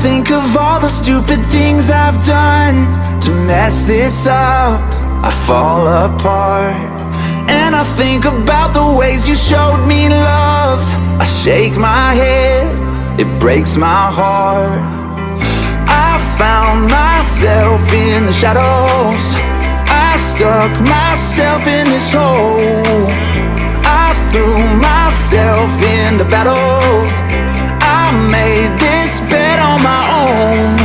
think of all the stupid things I've done to mess this up. I fall apart, and I think about the ways you showed me love. I shake my head, it breaks my heart. I found myself in the shadows. I stuck myself in this hole. I threw myself in the battle. I made this bed on my own.